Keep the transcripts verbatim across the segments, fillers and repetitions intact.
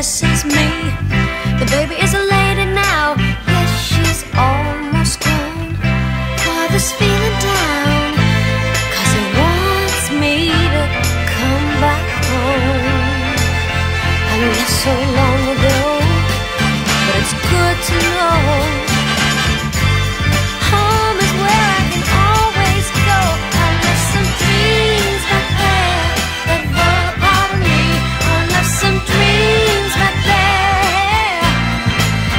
this is me. The baby is a lady now. Yes, she's almost gone. Father's feeling down, 'cause he wants me to come back home. I left so long ago, but it's good to know. Some dreams back there.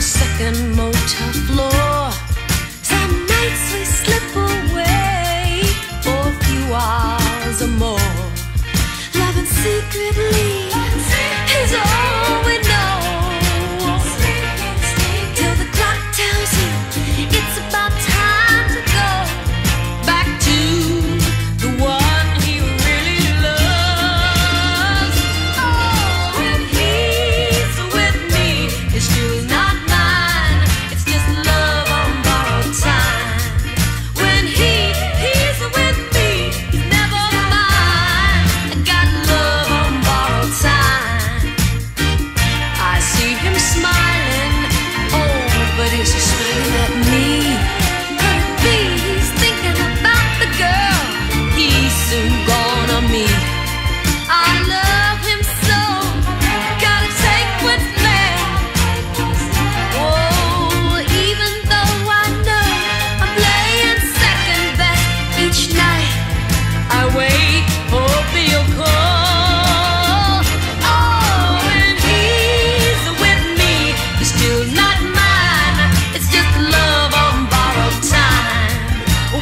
the second motel floor. Some nights we slip away for a few hours or more. Loving secretly is all we know. Till the clock tells you it's about time to go back to the one he really loves. Oh, when he's with me, his shoes not mine. It's just love on borrowed time. When he he's with me, he's never mine. I got love on borrowed time. I see him smiling, oh, but is he smiling at me? Could it be he's thinking about the girl he's soon gonna meet? I love him so, gotta take what's left. Oh, even though I know I'm playing second best, each night I wait for your call. Oh, when he's with me, he's still not mine. It's just love on borrowed time.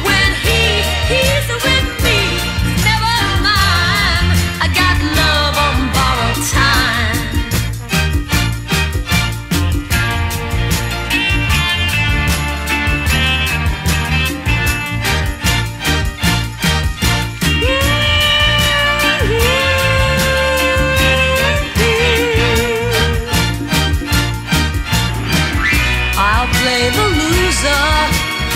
When he he's with me, he's never mine. I got love on borrowed time. I'll play the loser,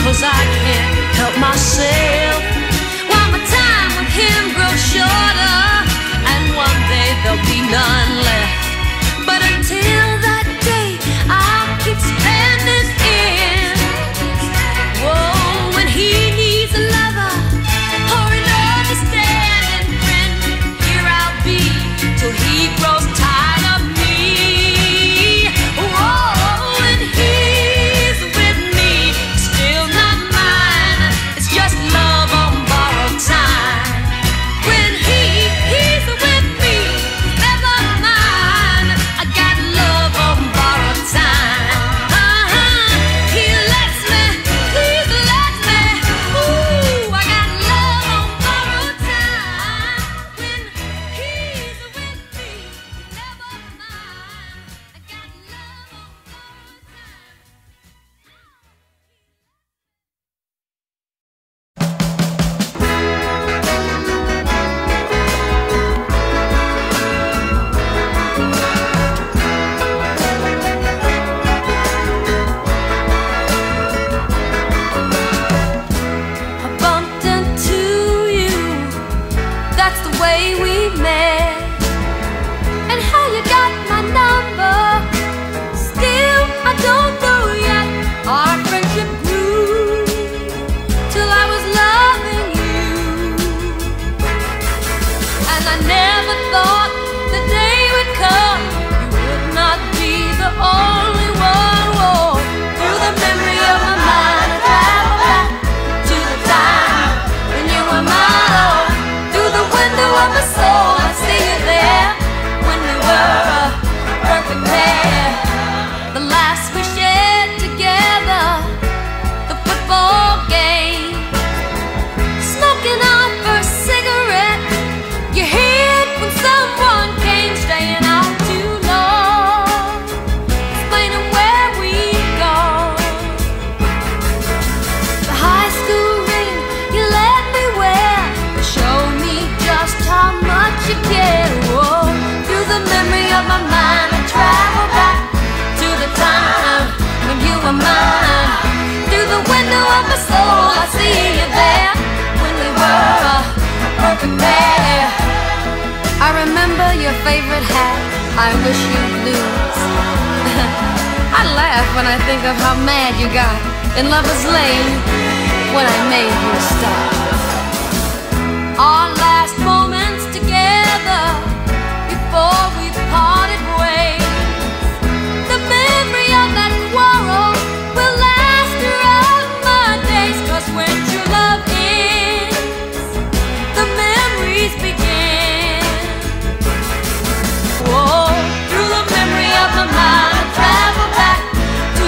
cause I can't help myself. While my time with him grows shorter, and one day there'll be none left. But until that day, I'll keep standing in. Whoa, when he needs a lover or an understanding friend, here I'll be till he grows tired of me. Whoa, when he's with me, it's still not mine. It's just love on borrowed time. When he he's with me, he's never mine. I got love on borrowed time. Uh-huh. He lets me, please let me. Ooh, I got love on borrowed time. When he's with me, he's never mine. I got love on borrowed time. I bumped into you, that's the way we met. And how you got my number, still I don't know yet. Our friendship grew till I was loving you, and I never thought the day would come you would not be the only one. Whoa. Through the memory of my mind, I travel back to the time when you were mine. Oh, through the window of my soul, I see you there when we were a perfect pair. The last we shared together, the football game, smoking our first cigarette. You hid when someone came, staying out too long, explaining where we'd gone. The high school ring you let me wear to show me just how much you care. Whoa. Through the memory of my mind, I travel back to the time when you were mine. Through the window of my soul, I see you there when we were a perfect pair. I remember your favorite hat, I wish you'd lose. I laugh when I think of how mad you got in Lover's Lane when I made you stop. Our last moments together before we parted ways, the memory of that quarrel will last throughout my days. Cause when true love ends, the memories begin. Whoa, through the memory of my mind, I travel back to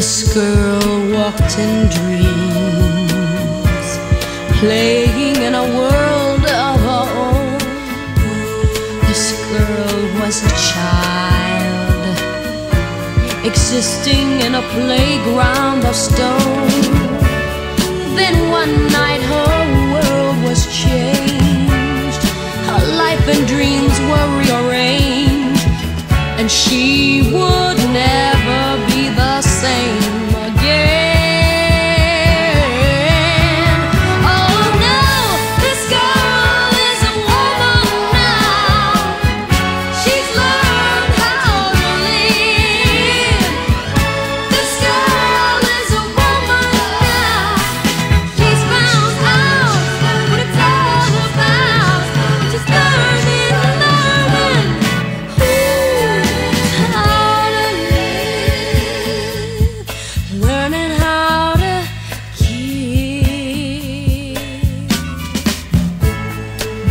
This girl walked in dreams, playing in a world of her own. This girl was a child, existing in a playground of stone. Then one night her world was changed, her life and dreams were rearranged, and she would never be the same.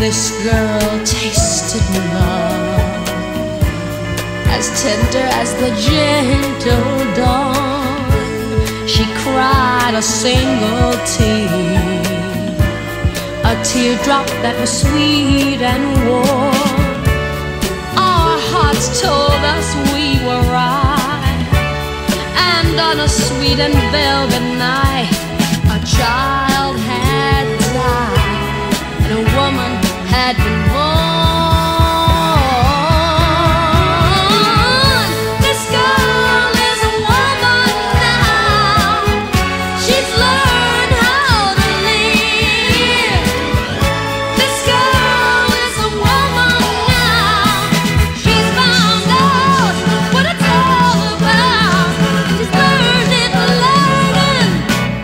This girl tasted love, as tender as the gentle dawn. She cried a single tear, a teardrop that was sweet and warm. Our hearts told us we were right, and on a sweet and velvet night, a child had died, and a woman had been born. This girl is a woman now. She's learned how to live. This girl is a woman now. She's found out what it's all about. She's learning, learning.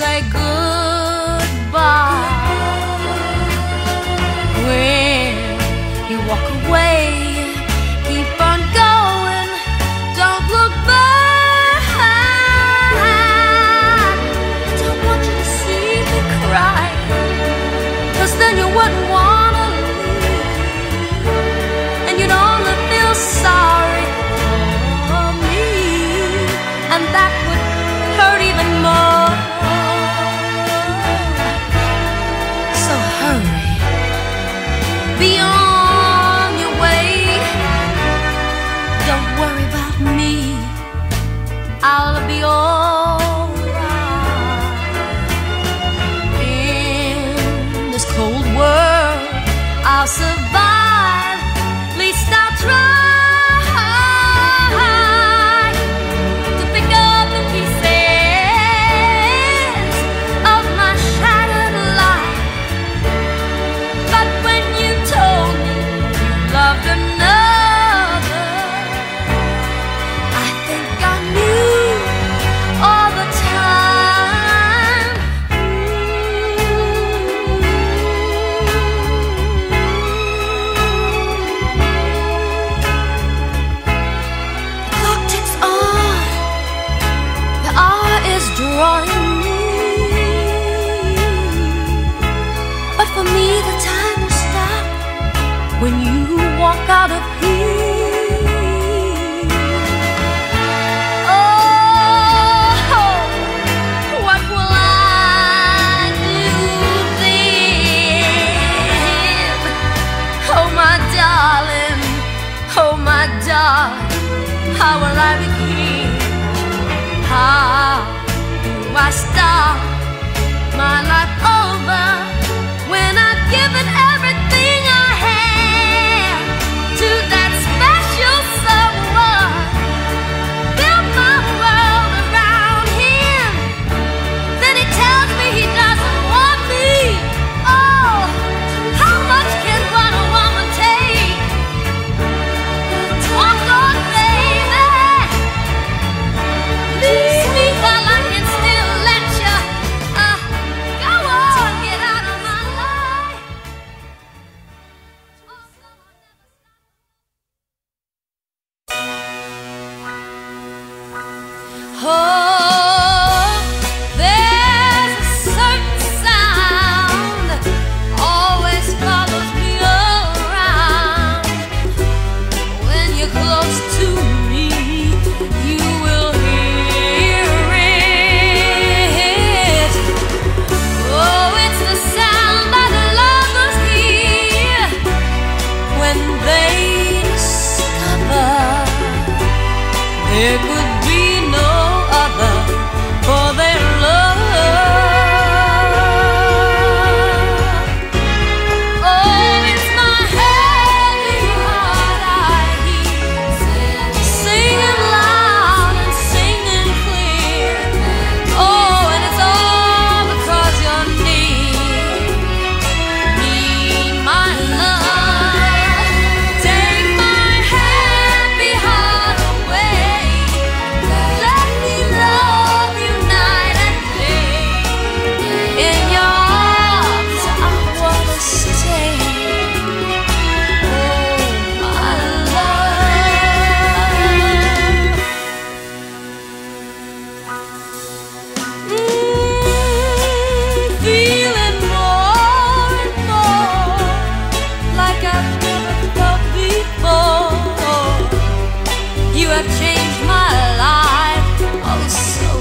say goodbye. When you walk away, keep on going, don't look back. I don't want you to see me cry, 'cause then you wouldn't wanna leave, and you'd only feel sorry for me, and that would hurt even more. So hurry, be on your way. Don't worry about me, I'll be alright. In this cold world, I'll survive, at least I'll try. When you walk out of here, oh, what will I do then? Oh, my darling, oh, my darling, how will I begin? How do I start my life over when I've given up?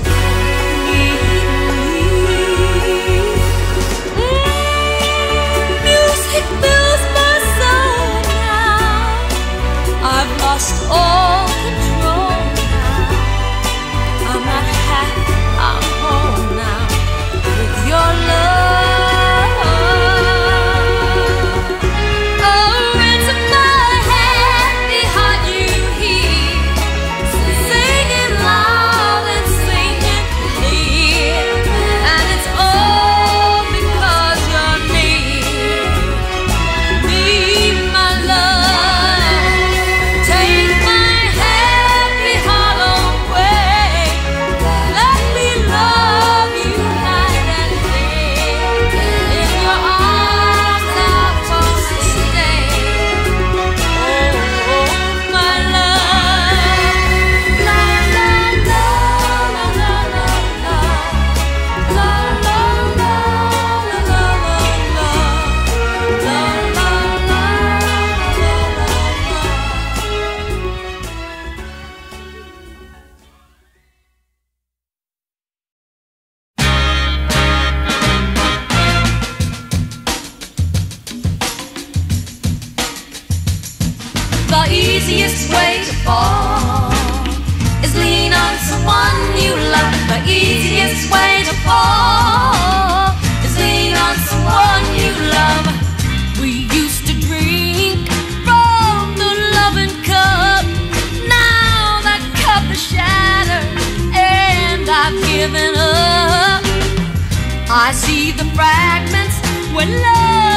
Take my the easiest way to fall is lean on someone you love. The easiest way to fall is lean on someone you love. We used to drink from the loving cup. Now that cup is shattered and I've given up. I see the fragments where love